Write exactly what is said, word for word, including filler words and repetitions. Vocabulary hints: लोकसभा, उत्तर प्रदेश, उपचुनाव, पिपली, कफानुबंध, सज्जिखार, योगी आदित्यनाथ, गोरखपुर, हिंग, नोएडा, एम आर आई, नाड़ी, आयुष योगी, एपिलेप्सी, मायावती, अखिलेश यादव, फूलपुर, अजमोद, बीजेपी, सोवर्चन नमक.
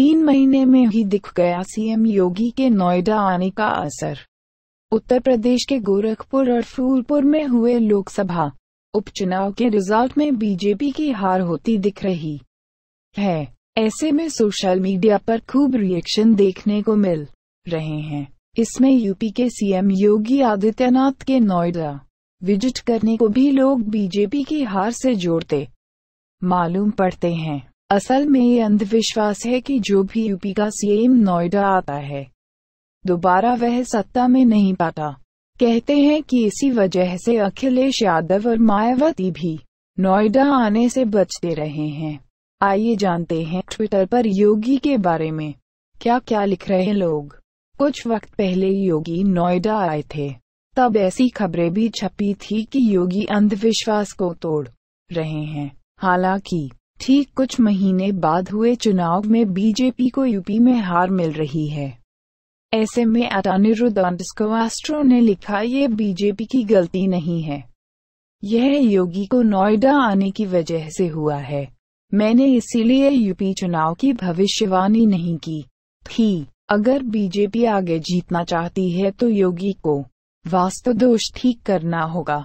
तीन महीने में ही दिख गया सीएम योगी के नोएडा आने का असर। उत्तर प्रदेश के गोरखपुर और फूलपुर में हुए लोकसभा उपचुनाव के रिजल्ट में बीजेपी की हार होती दिख रही है। ऐसे में सोशल मीडिया पर खूब रिएक्शन देखने को मिल रहे हैं। इसमें यूपी के सीएम योगी आदित्यनाथ के नोएडा विजिट करने को भी लोग बीजेपी की हार से जोड़ते मालूम पड़ते हैं। असल में ये अंधविश्वास है कि जो भी यूपी का सीएम नोएडा आता है दोबारा वह सत्ता में नहीं पाता। कहते हैं कि इसी वजह से अखिलेश यादव और मायावती भी नोएडा आने से बचते रहे हैं। आइए जानते हैं ट्विटर पर योगी के बारे में क्या क्या लिख रहे हैं लोग। कुछ वक्त पहले योगी नोएडा आए थे, तब ऐसी खबरें भी छपी थी कि योगी अंधविश्वास को तोड़ रहे हैं। हालांकि ठीक कुछ महीने बाद हुए चुनाव में बीजेपी को यूपी में हार मिल रही है। ऐसे में अनिरुद्ध अंडरस्कोर ने लिखा, ये बीजेपी की गलती नहीं है, यह योगी को नोएडा आने की वजह से हुआ है। मैंने इसीलिए यूपी चुनाव की भविष्यवाणी नहीं की थी। अगर बीजेपी आगे जीतना चाहती है तो योगी को वास्तु दोष ठीक करना होगा।